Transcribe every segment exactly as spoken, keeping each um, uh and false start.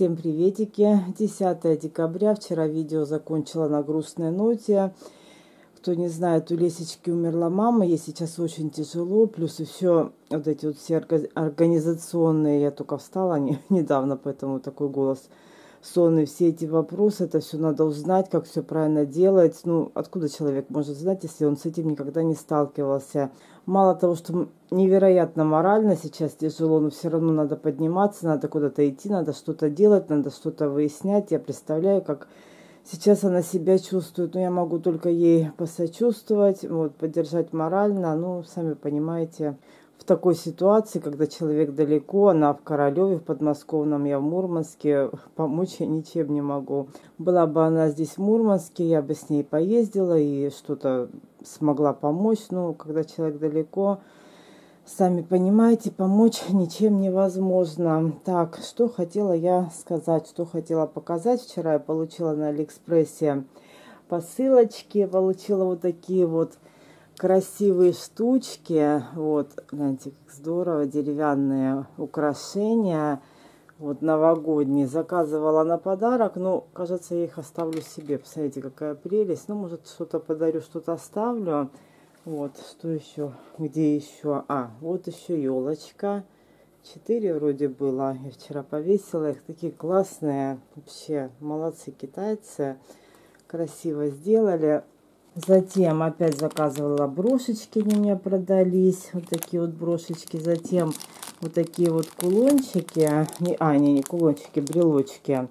Всем приветики! десятое декабря. Вчера видео закончила на грустной ноте. Кто не знает, у Лесечки умерла мама. Ей сейчас очень тяжело. Плюс еще вот эти вот все организационные. Я только встала недавно, поэтому такой голос сонный. Все эти вопросы, это все надо узнать, как все правильно делать. Ну, откуда человек может знать, если он с этим никогда не сталкивался? Мало того, что невероятно морально сейчас тяжело, но все равно надо подниматься, надо куда-то идти, надо что-то делать, надо что-то выяснять. Я представляю, как сейчас она себя чувствует, но я могу только ей посочувствовать, вот, поддержать морально. Ну, сами понимаете, в такой ситуации, когда человек далеко, она в Королеве, в подмосковном, я в Мурманске, помочь я ничем не могу. Была бы она здесь в Мурманске, я бы с ней поездила и что-то смогла помочь, но когда человек далеко, сами понимаете, помочь ничем невозможно. Так, что хотела я сказать, что хотела показать. Вчера я получила на Алиэкспрессе посылочки, получила вот такие вот красивые штучки. Вот, гляньте, как здорово, деревянные украшения. Вот новогодние. Заказывала на подарок, но, кажется, я их оставлю себе. Посмотрите, какая прелесть. Ну, может, что-то подарю, что-то оставлю. Вот, что еще? Где еще? А, вот еще елочка. Четыре вроде было. Я вчера повесила их. Такие классные. Вообще, молодцы китайцы. Красиво сделали. Затем опять заказывала брошечки. Они у меня продались. Вот такие вот брошечки. Затем... Вот такие вот кулончики. А, не, не кулончики, брелочки.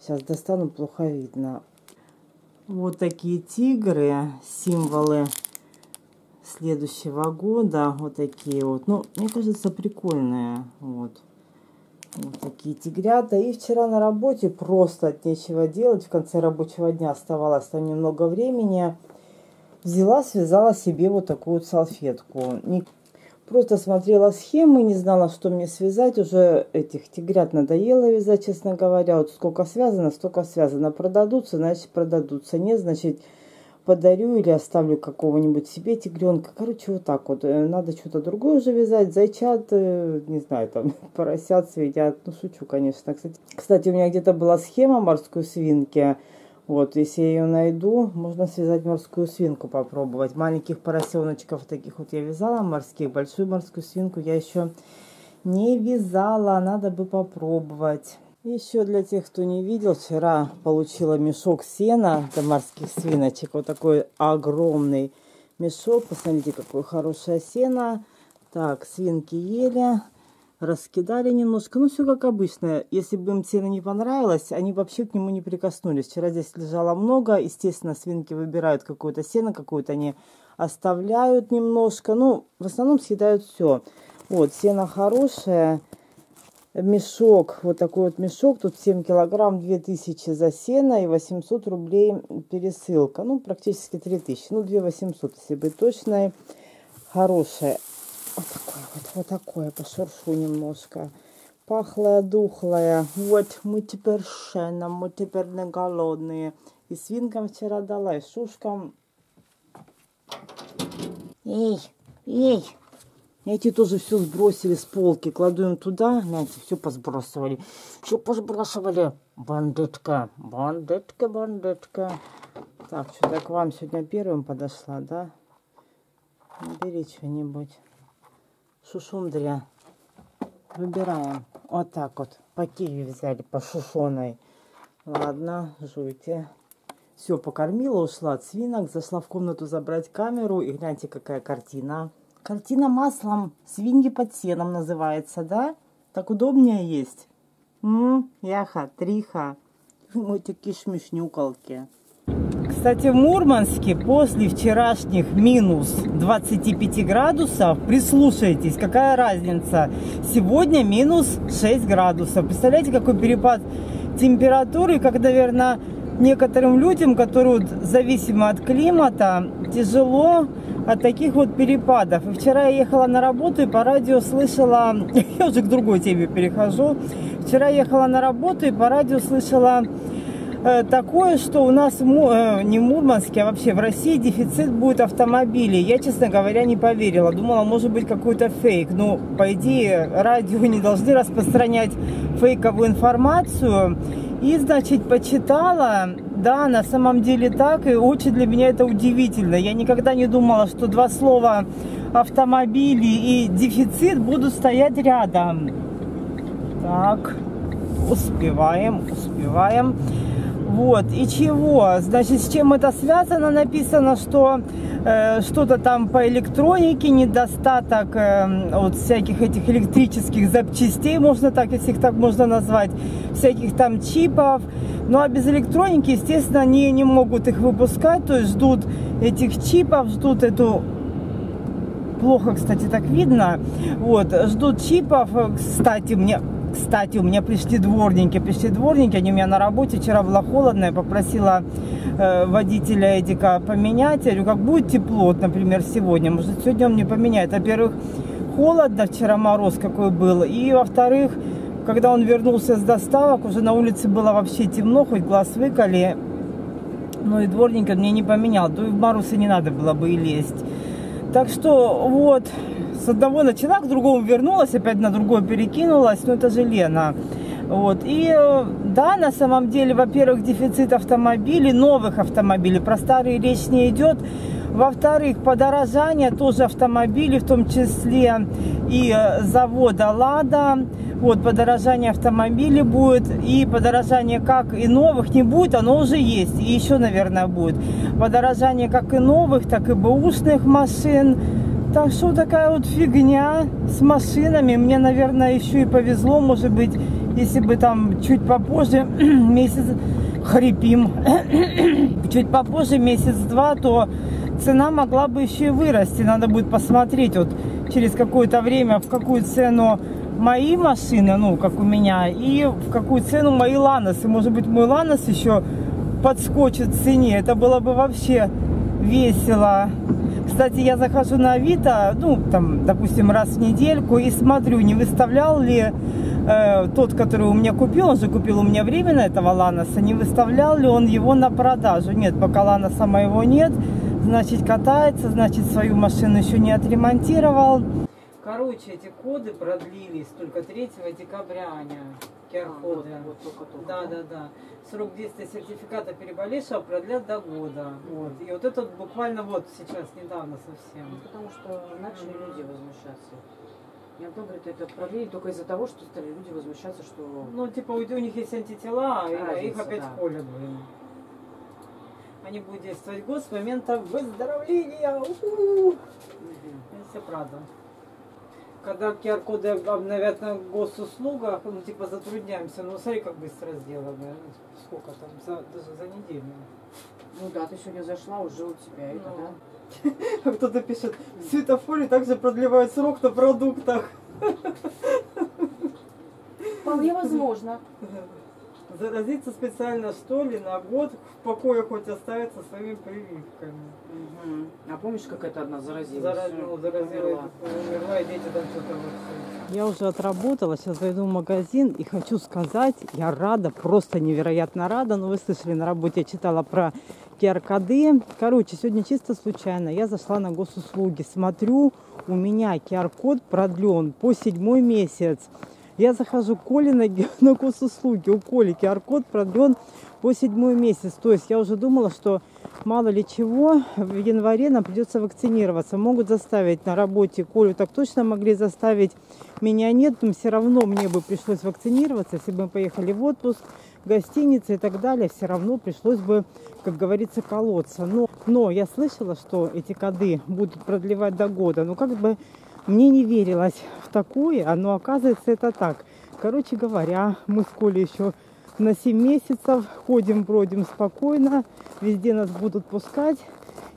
Сейчас достану, плохо видно. Вот такие тигры, символы следующего года. Вот такие вот. Ну, мне кажется, прикольные. Вот. Вот такие тигрята. И вчера на работе просто от нечего делать. В конце рабочего дня оставалось там немного времени. Взяла, связала себе вот такую вот салфетку. Просто смотрела схемы, не знала, что мне связать. Уже этих тигрят надоело вязать, честно говоря. Вот сколько связано, столько связано. Продадутся, значит продадутся. Нет, значит подарю или оставлю какого-нибудь себе тигренка. Короче, вот так вот. Надо что-то другое уже вязать. Зайчат, не знаю, там поросят, свинят. Ну, шучу, конечно. Кстати, кстати у меня где-то была схема морской свинки. Вот, если я ее найду, можно связать морскую свинку, попробовать. Маленьких поросеночков таких вот я вязала, морских. Большую морскую свинку я еще не вязала, надо бы попробовать. Еще для тех, кто не видел, вчера получила мешок сена для морских свиночек. Вот такой огромный мешок. Посмотрите, какое хорошее сено. Так, свинки ели. Раскидали немножко, ну все как обычно. Если бы им сено не понравилось, они вообще к нему не прикоснулись. Вчера здесь лежало много, естественно, свинки выбирают какое-то сено, какое-то они оставляют немножко. Ну, в основном съедают все. Вот, сено хорошее. Мешок, вот такой вот мешок, тут семь килограмм, две тысячи за сено и восемьсот рублей пересылка. Ну, практически три тысячи, ну, две тысячи восемьсот, если быть точной. Хорошее. Вот такое вот, вот такое, пошуршу немножко. Пахлая, духлая. Вот, мы теперь шеном, мы теперь не голодные. И свинкам вчера дала, и шушкам. Эй, эй. Эти тоже все сбросили с полки. Кладу им туда, знаете, все посбрасывали. Все посбрасывали. Бандитка, бандитка, бандитка. Так, что-то к вам сегодня первым подошла, да? Бери что-нибудь. Шушундрия. Выбираем. Вот так вот. По киви взяли, по шушоной. Ладно, жуйте. Все, покормила, ушла от свинок. Зашла в комнату забрать камеру. И гляньте, какая картина. Картина маслом. Свиньи под сеном называется, да? Так удобнее есть. М-м, яха, триха. Ой, такие шмешнюкалки. Кстати, в Мурманске после вчерашних минус двадцати пяти градусов, прислушайтесь, какая разница, сегодня минус шесть градусов. Представляете, какой перепад температуры, как, наверное, некоторым людям, которые вот зависимы от климата, тяжело от таких вот перепадов. И вчера я ехала на работу и по радио слышала, я уже к другой теме перехожу, вчера я ехала на работу и по радио слышала такое, что у нас, не в Мурманске, а вообще в России дефицит будет автомобилей. Я, честно говоря, не поверила. Думала, может быть, какой-то фейк. Но, по идее, радио не должны распространять фейковую информацию. И, значит, почитала. Да, на самом деле так. И очень для меня это удивительно. Я никогда не думала, что два слова автомобили и дефицит будут стоять рядом. Так, успеваем, успеваем. Вот, и чего? Значит, с чем это связано? Написано, что э, что-то там по электронике, недостаток э, вот всяких этих электрических запчастей, можно так, если их так можно назвать, всяких там чипов. Ну, а без электроники, естественно, они не могут их выпускать, то есть ждут этих чипов, ждут эту... Плохо, кстати, так видно. Вот, ждут чипов. Кстати, мне... Кстати, у меня пришли дворники, пришли дворники, они у меня на работе, вчера было холодно, я попросила э, водителя Эдика поменять, я говорю, как будет тепло, вот, например, сегодня, может, сегодня он мне поменяет. Во-первых, холодно, вчера мороз какой был, и, во-вторых, когда он вернулся с доставок, уже на улице было вообще темно, хоть глаз выколи, но и дворника мне не поменял, то и в Марусе не надо было бы и лезть. Так что, вот... С одного начала, к другому вернулась, опять на другой перекинулась, но это же Лена. Вот. И да, на самом деле, во-первых, дефицит автомобилей, новых автомобилей, про старые речь не идет. Во-вторых, подорожание тоже автомобилей, в том числе и завода «Лада». Вот, подорожание автомобилей будет, и подорожание как и новых не будет, оно уже есть, и еще, наверное, будет. Подорожание как и новых, так и бэушных машин. Так что такая вот фигня с машинами. Мне, наверное, еще и повезло, может быть, если бы там чуть попозже, месяц, хрипим, чуть попозже, месяц-два, то цена могла бы еще и вырасти. Надо будет посмотреть вот через какое-то время, в какую цену мои машины, ну, как у меня, и в какую цену мои Ланосы. Может быть, мой Ланос еще подскочит в цене. Это было бы вообще весело. Кстати, я захожу на Авито, ну, там, допустим, раз в недельку и смотрю, не выставлял ли э, тот, который у меня купил, он же купил у меня временно этого Ланоса, не выставлял ли он его на продажу. Нет, пока Ланоса моего нет, значит, катается, значит, свою машину еще не отремонтировал. Короче, эти коды продлились только третьего декабря, Аня. Q R-коды. А, вот, вот, вот, да, да, да. Срок действия сертификата переболевшего продлят до года. Вот. И вот это буквально вот сейчас, недавно совсем. Ну, потому что начали mm-hmm. люди возмущаться. Я думаю, говорит, это продлили только из-за того, что стали люди возмущаться, что... Ну, типа, у них есть антитела, разница, а их опять да. колят. Они будут действовать год с момента выздоровления. У-у-у! Mm-hmm. Все правда. Когда Q R-коды обновят на госуслугах, ну типа затрудняемся, но смотри, как быстро сделано, сколько там, за, даже за неделю. Ну да, ты сегодня зашла, уже у тебя ну. это, да? Кто-то пишет, в светофоре также продлевают срок на продуктах. Вполне возможно. Заразиться специально, что ли, на год в покое хоть оставиться своими прививками. Угу. А помнишь, как это одна заразилась? Заразила, заразила, умерла, и дети там что-то вот. Я уже отработала, сейчас зайду в магазин и хочу сказать, я рада, просто невероятно рада. Ну, вы слышали, на работе я читала про Q R-коды. Короче, сегодня чисто случайно я зашла на госуслуги, смотрю, у меня Q R-код продлен по седьмой месяц. Я захожу к Коле на, на госуслуги, у Коли Q R-код продлен по седьмой месяц. То есть я уже думала, что мало ли чего, в январе нам придется вакцинироваться. Могут заставить на работе, Колю так точно могли заставить, меня нет, но все равно мне бы пришлось вакцинироваться, если бы мы поехали в отпуск, гостиницы и так далее, все равно пришлось бы, как говорится, колоться. Но, но я слышала, что эти коды будут продлевать до года, но как бы... Мне не верилось в такое, но оказывается это так. Короче говоря, мы с Колей еще на семь месяцев ходим, бродим спокойно, везде нас будут пускать.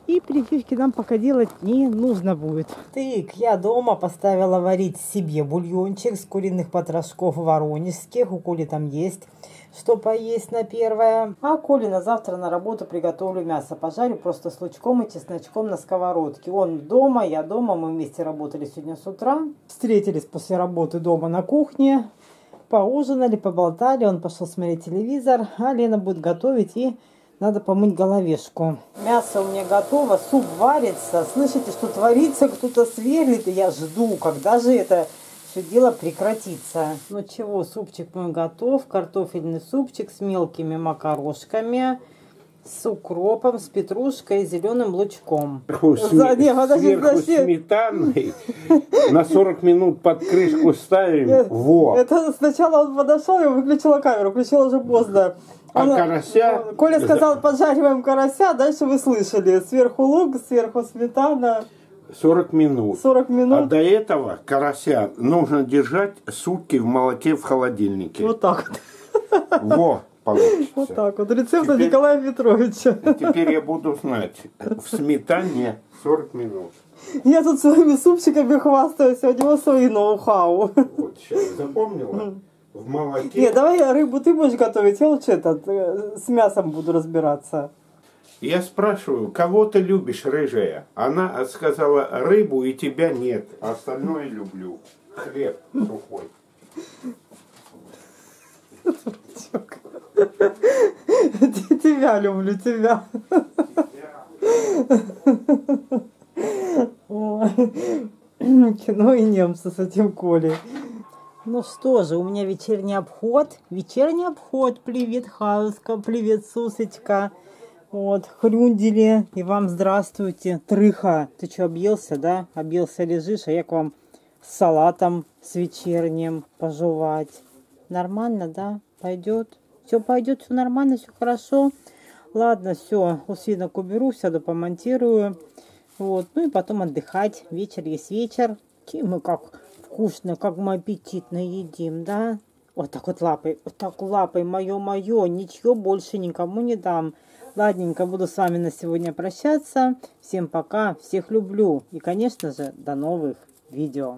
И прививки нам пока делать не нужно будет. Тык, я дома поставила варить себе бульончик с куриных потрошков воронежских. У Коли там есть что поесть на первое. А Коле на завтра на работу приготовлю мясо. Пожарю просто с лучком и чесночком на сковородке. Он дома, я дома. Мы вместе работали сегодня с утра. Встретились после работы дома на кухне. поужинали, поболтали, он пошел смотреть телевизор, а Лена будет готовить и надо помыть головешку. Мясо у меня готово, суп варится, слышите, что творится, кто-то сверлит, и я жду, когда же это все дело прекратится. Ну чего, супчик мой готов, картофельный супчик с мелкими макарошками, с укропом, с петрушкой и зеленым лучком. Сверху, За... сме... Нет, сверху сметаной на сорок минут под крышку ставим. Нет, во. Это сначала он подошел, я выключила камеру, включила уже поздно. А он... карася? Коля сказал, поджариваем карася, дальше вы слышали. Сверху лук, сверху сметана. сорок минут. сорок минут. А до этого карася нужно держать сутки в молоке в холодильнике. Вот так вот. Во. Получится. Вот так вот. Рецепт от Николая Петровича. Теперь я буду знать. В сметане сорок минут. Я тут своими супчиками хвастаюсь, а у него свои ноу-хау. Вот, сейчас запомнила. В молоке. Нет, давай рыбу ты будешь готовить, я лучше этот, с мясом буду разбираться. Я спрашиваю, кого ты любишь, рыжая? Она сказала, рыбу и тебя нет, а остальное люблю. Хлеб сухой. Тебя люблю, тебя. Кино и немцы с этим Колей. Ну что же, у меня вечерний обход. Вечерний обход. Привет, Хауска, привет, Сусечка. Вот, хрюндели. И вам здравствуйте, трыха. Ты что, объелся, да? Объелся, лежишь, а я к вам с салатом, с вечерним пожевать. Нормально, да? Пойдет. Все пойдет, все нормально, все хорошо. Ладно, все, усинок уберу, сяду, помонтирую. Вот, ну и потом отдыхать. Вечер есть вечер. И мы как вкусно, как мы аппетитно едим, да? Вот так вот лапой, вот так лапой, мое-мое. Ничего больше никому не дам. Ладненько, буду с вами на сегодня прощаться. Всем пока, всех люблю. И, конечно же, до новых видео.